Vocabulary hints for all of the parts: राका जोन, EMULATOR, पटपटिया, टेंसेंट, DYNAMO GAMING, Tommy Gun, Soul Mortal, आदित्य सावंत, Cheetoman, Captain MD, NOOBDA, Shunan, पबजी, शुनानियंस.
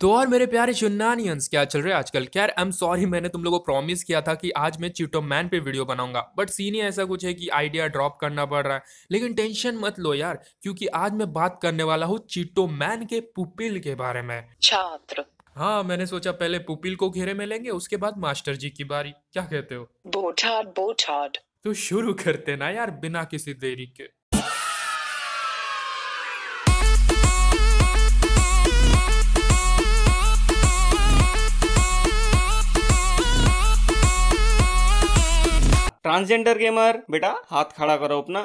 तो और मेरे प्यारे शुनानियंस, क्या चल रहा है आजकल? खैर आई एम सॉरी, मैंने तुम लोगों को प्रॉमिस किया था कि आज मैं चीटोमैन पे वीडियो बनाऊंगा, बट सीन ही ऐसा कुछ है कि आइडिया ड्रॉप करना पड़ रहा है। लेकिन टेंशन मत लो यार, क्योंकि आज मैं बात करने वाला हूँ चीटोमैन के पुपिल के बारे में। छात्र, हाँ मैंने सोचा पहले पुपिल को घेरे में लेंगे, उसके बाद मास्टर जी की बारी, क्या कहते हो? बोठाड बोठाड। तो शुरू करते ना यार बिना किसी देरी के। ट्रांसजेंडर गेमर बेटा हाथ खड़ा करो अपना।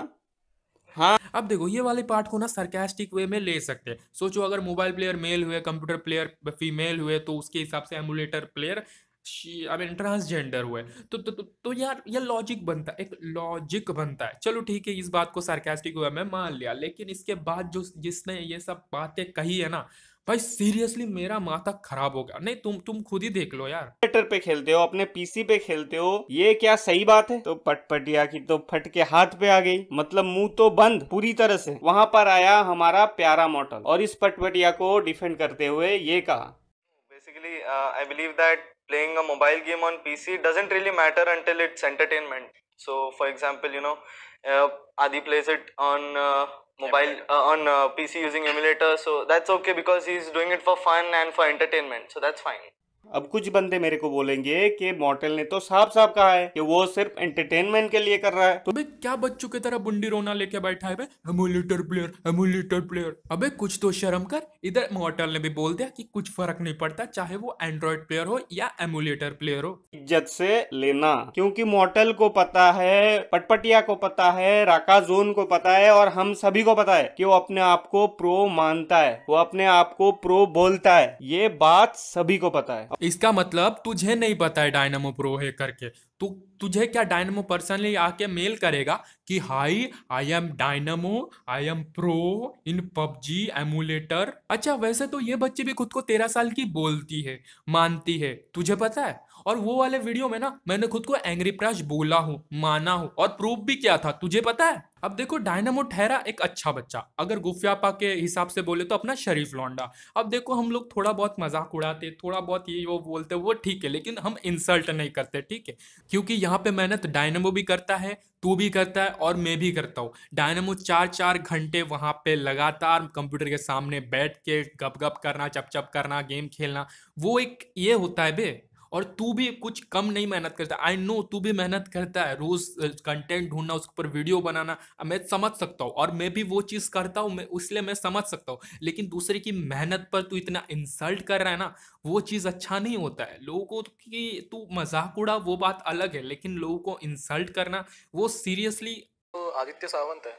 हाँ अब देखो, ये वाले पार्ट को ना सरकास्टिक वे में ले सकते हैं। सोचो अगर मोबाइल प्लेयर मेल हुए, कंप्यूटर प्लेयर फीमेल हुए, तो उसके हिसाब से एमुलेटर प्लेयर ट्रांसजेंडर हुए, तो यार ये लॉजिक बनता है, एक लॉजिक बनता है। चलो ठीक है, इस बात को सरकास्टिक वे में मान लिया। लेकिन इसके बाद जो जिसने ये सब बातें कही है ना भाई, सीरियसली मेरा माथा खराब हो गया। नहीं तुम खुद ही देख लो यार, ट्विटर पे खेलते हो, अपने पीसी पे खेलते हो, ये क्या सही बात है? तो पटपटिया की तो फट के हाथ पे आ गई, मतलब मुंह तो बंद पूरी तरह से। वहां पर आया हमारा प्यारा मॉडल और इस पटपटिया को डिफेंड करते हुए ये कहा, basically I believe that playing a mobile game on PC doesn't really matter until it's entertainment. So for example, you know, Adi plays it on mobile on PC using emulator, so that's okay because he's doing it for fun and for entertainment, so that's fine. अब कुछ बंदे मेरे को बोलेंगे कि मॉर्टल ने तो साफ साफ कहा है कि वो सिर्फ एंटरटेनमेंट के लिए कर रहा है, तो क्या बच्चों की तरह बुंडी रोना लेके बैठा है बे? Emulator player, emulator player. अबे कुछ तो शर्म कर। इधर मॉर्टल ने भी बोल दिया कि कुछ फर्क नहीं पड़ता चाहे वो एंड्रॉइड प्लेयर हो या एमुलेटर प्लेयर हो। इज्जत से लेना, क्योंकि मॉर्टल को पता है, पटपटिया को पता है, राका जोन को पता है और हम सभी को पता है कि वो अपने आप को प्रो मानता है, वो अपने आप को प्रो बोलता है, ये बात सभी को पता है। इसका मतलब तुझे नहीं पता है डायनामो प्रो है करके, तो तुझे क्या डायनामो पर्सनली आके मेल करेगा कि hi I am Dynamo, I am pro in पबजी emulator. अच्छा वैसे तो ये बच्चे भी खुद को 13 साल की बोलती है, मानती है, तुझे पता है। और वो वाले वीडियो में ना मैंने खुद को एंग्री क्रश बोला हूँ, माना हूँ और प्रूफ भी किया था, तुझे पता है। अब देखो डायनामो ठहरा एक अच्छा बच्चा, अगर गुफियापा के हिसाब से बोले तो अपना शरीफ लौंडा। अब देखो हम लोग थोड़ा बहुत मजाक उड़ाते, थोड़ा बहुत ये वो बोलते, वो ठीक है, लेकिन हम इंसल्ट नहीं करते, ठीक है? क्योंकि यहाँ पे मेहनत डायनामो भी करता है, तू भी करता है और मैं भी करता हूँ। डायनामो 4-4 घंटे वहाँ पे लगातार कंप्यूटर के सामने बैठ के गप-गप करना, चप-चप करना, गेम खेलना, वो एक ये होता है बे। और तू भी कुछ कम नहीं मेहनत करता, आई नो तू भी मेहनत करता है, रोज कंटेंट ढूंढना, उसके ऊपर वीडियो बनाना, मैं समझ सकता हूँ और मैं भी वो चीज़ करता हूँ, मैं इसलिए मैं समझ सकता हूँ। लेकिन दूसरे की मेहनत पर तू इतना इंसल्ट कर रहा है ना, वो चीज़ अच्छा नहीं होता है। लोगों की तू मजाक उड़ा वो बात अलग है, लेकिन लोगों को इंसल्ट करना वो सीरियसली। तो आदित्य सावंत है,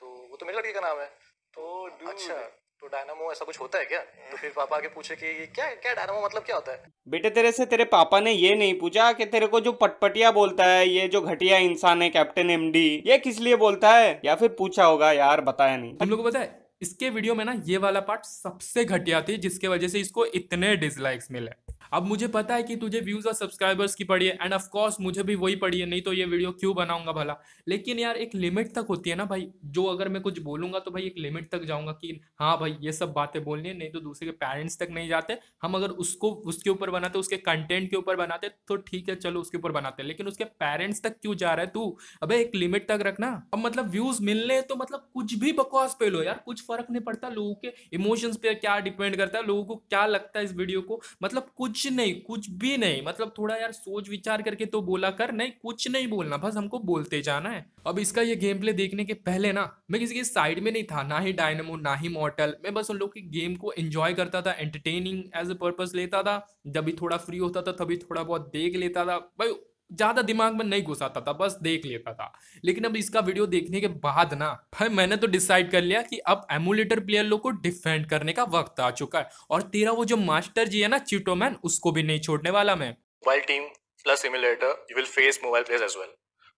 तो वो तो मेरे लड़के का नाम है, तो अच्छा तो डायनामो ऐसा कुछ होता है क्या? तो फिर पापा के पूछे कि क्या क्या डायनामो मतलब क्या होता है? बेटे तेरे से तेरे पापा ने ये नहीं पूछा कि तेरे को जो पटपटिया बोलता है, ये जो घटिया इंसान है कैप्टन एमडी, ये किस लिए बोलता है, या फिर पूछा होगा यार, बताया नहीं। हम लोग को बताया इसके वीडियो में ना ये वाला पार्ट सबसे घटिया थी, जिसके वजह से इसको इतने डिसलाइक्स मिले। अब मुझे पता है कि तुझे व्यूज और सब्सक्राइबर्स की पड़ी है, एंड ऑफ कोर्स मुझे भी वही पड़ी है, नहीं तो ये वीडियो क्यों बनाऊंगा भला। लेकिन यार एक लिमिट तक होती है ना भाई, जो अगर मैं कुछ बोलूंगा तो भाई एक लिमिट तक जाऊंगा कि हाँ भाई ये सब बातें बोलनी है, नहीं तो दूसरे के पेरेंट्स तक नहीं जाते हम। अगर उसको उसके ऊपर बनाते, उसके कंटेंट के ऊपर बनाते तो ठीक है, चलो उसके ऊपर बनाते, लेकिन उसके पेरेंट्स तक क्यों जा रहा है तू? अबे एक लिमिट तक रखना। अब मतलब व्यूज मिलने तो मतलब कुछ भी बकवास पे लो यार, कुछ फर्क नहीं पड़ता। लोगों के इमोशंस पे क्या डिपेंड करता है, लोगों को क्या लगता है इस वीडियो को, मतलब कुछ नहीं, कुछ भी नहीं। मतलब थोड़ा यार सोच विचार करके तो बोला कर, नहीं कुछ नहीं बोलना, बस हमको बोलते जाना है। अब इसका ये गेम प्ले देखने के पहले ना मैं किसी के साइड में नहीं था, ना ही डायनामो ना ही मॉर्टल, मैं बस उन लोग के गेम को एंजॉय करता था, एंटरटेनिंग एज अ पर्पस लेता था, जब भी थोड़ा फ्री होता था तभी थोड़ा बहुत देख लेता था भाई, ज़्यादा दिमाग में नहीं घुसाता था, बस देख लेता था। लेकिन अब इसका वीडियो देखने के बाद ना भाई मैंने तो डिसाइड कर लिया कि अब एमुलेटर प्लेयर लोग को डिफेंड करने का वक्त आ चुका है, और तेरा वो जो मास्टर जी है ना चीटोमैन, उसको भी नहीं छोड़ने वाला मैं। Mobile team plus emulator, you will face mobile players as well,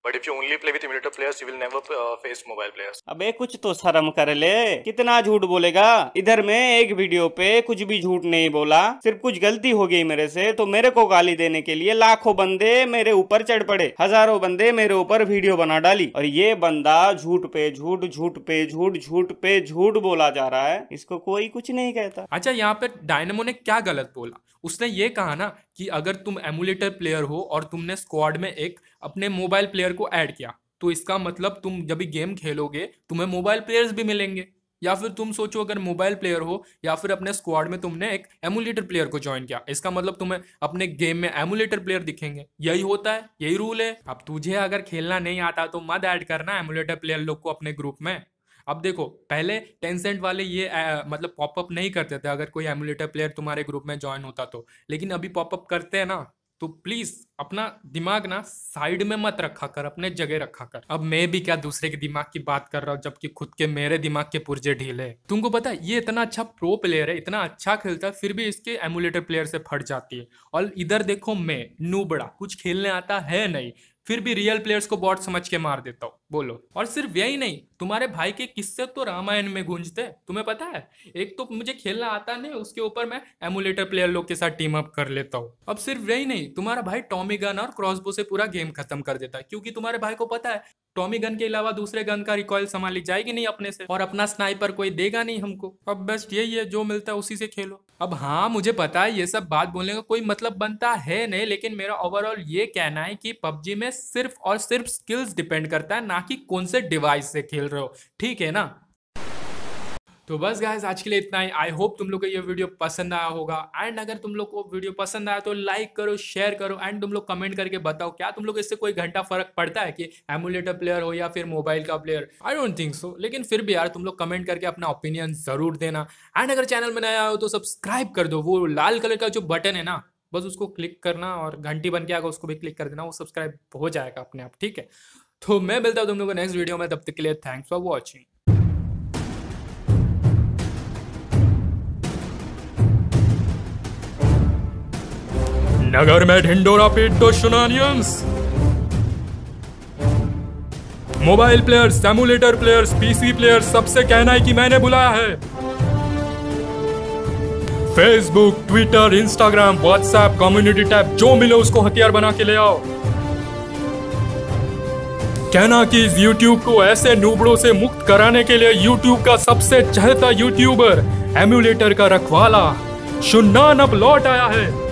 But if you only play with emulator players, you will never face mobile players. अबे कुछ तो शर्म कर ले, कितना झूठ बोलेगा? इधर मैं एक वीडियो पे कुछ भी झूठ नहीं बोला, सिर्फ कुछ गलती हो गई मेरे से, तो मेरे को गाली देने के लिए लाखों बंदे मेरे ऊपर चढ़ पड़े, हजारों बंदे मेरे ऊपर वीडियो बना डाली, और ये बंदा झूठ पे झूठ, झूठ पे झूठ, झूठ पे झूठ बोला जा रहा है, इसको कोई कुछ नहीं कहता। अच्छा, यहाँ पे डायनेमो ने क्या गलत बोला? उसने ये कहा ना कि अगर तुम एमुलेटर प्लेयर हो और तुमने स्क्वाड में एक अपने मोबाइल प्लेयर को ऐड किया, तो इसका मतलब तुम जब भी गेम खेलोगे तुम्हें मोबाइल प्लेयर्स भी मिलेंगे। या फिर तुम सोचो अगर मोबाइल प्लेयर हो या फिर अपने स्क्वाड में तुमने एक एमुलेटर प्लेयर को ज्वाइन किया, इसका मतलब तुम्हें अपने गेम में एमुलेटर प्लेयर दिखेंगे। यही होता है, यही रूल है। अब तुझे अगर खेलना नहीं आता तो मत ऐड करना एमुलेटर प्लेयर लोग को अपने ग्रुप में। अब देखो, पहले टेंसेंट वाले ये मतलब पॉपअप नहीं करते थे अगर कोई एमुलेटर प्लेयर तुम्हारे ग्रुप में ज्वाइन होता तो, लेकिन अभी पॉपअप करते हैं ना। तो प्लीज़ अपना दिमाग ना साइड में मत रखा कर, अपने जगह रखा कर। अब मैं भी क्या दूसरे के दिमाग की बात कर रहा हूँ, जबकि खुद के मेरे दिमाग के पुर्जे ढीले। तुमको पता है ये इतना अच्छा प्रो प्लेयर है, इतना अच्छा खेलता है, फिर भी इसके एमुलेटर प्लेयर से फट जाती है। और इधर देखो मैं नूबड़ा, कुछ खेलने आता है नहीं, फिर भी रियल प्लेयर्स को बॉट समझ के मार देता हूँ। बोलो। और सिर्फ यही नहीं, तुम्हारे भाई के किस्से तो रामायण में गूंजते। तुम्हें पता है, एक तो मुझे खेलना आता नहीं, उसके ऊपर मैं एमुलेटर प्लेयर लोग के साथ टीम अप कर लेता हूँ। अब सिर्फ यही नहीं, तुम्हारा भाई टॉमी गन और क्रॉसबो से पूरा गेम खत्म कर देता है, क्योंकि तुम्हारे भाई को पता है टॉमी गन के अलावा दूसरे गन का रिकॉइल संभाली जाएगी नहीं अपने से, और अपना स्नाइपर कोई देगा नहीं हमको। अब बेस्ट यही है, जो मिलता है उसी से खेलो। अब हाँ, मुझे पता है ये सब बात बोलने का कोई मतलब बनता है नहीं, लेकिन मेरा ओवरऑल ये कहना है कि पबजी में सिर्फ और सिर्फ स्किल्स डिपेंड करता है, ना कि कौन से डिवाइस से खेल रहे हो। ठीक है ना? तो बस गाइस, आज के लिए इतना ही। आई होप तुम लोग को ये वीडियो पसंद आया होगा, एंड अगर तुम लोग को वीडियो पसंद आया तो लाइक करो, शेयर करो, एंड तुम लोग कमेंट करके बताओ क्या तुम लोग इससे कोई घंटा फर्क पड़ता है कि एमुलेटर प्लेयर हो या फिर मोबाइल का player. I don't think so, लेकिन फिर भी यार तुम लोग कमेंट करके अपना ओपिनियन जरूर देना। एंड अगर चैनल में नया हो तो सब्सक्राइब कर दो, वो लाल कलर का जो बटन है ना, बस उसको क्लिक करना, और घंटी बन के आएगा उसको भी क्लिक कर देना, वो सब्सक्राइब हो जाएगा अपने आप। ठीक है, तो मैं मिलता हूँ तुम लोग को नेक्स्ट वीडियो में, तब तक के लिए थैंक्स फॉर वॉचिंग। नगर में ढिंडोरा पीट दो शुनानियंस। Mobile players, emulator players, PC players, सबसे कहना है कि मैंने बुलाया है। Facebook, Twitter, Instagram, WhatsApp, community tab, जो मिले उसको हथियार बना के ले आओ। कहना कि इस यूट्यूब को ऐसे नूबड़ों से मुक्त कराने के लिए यूट्यूब का सबसे चहता यूट्यूबर, एमुलेटर का रखवाला शुनान अब लौट आया है।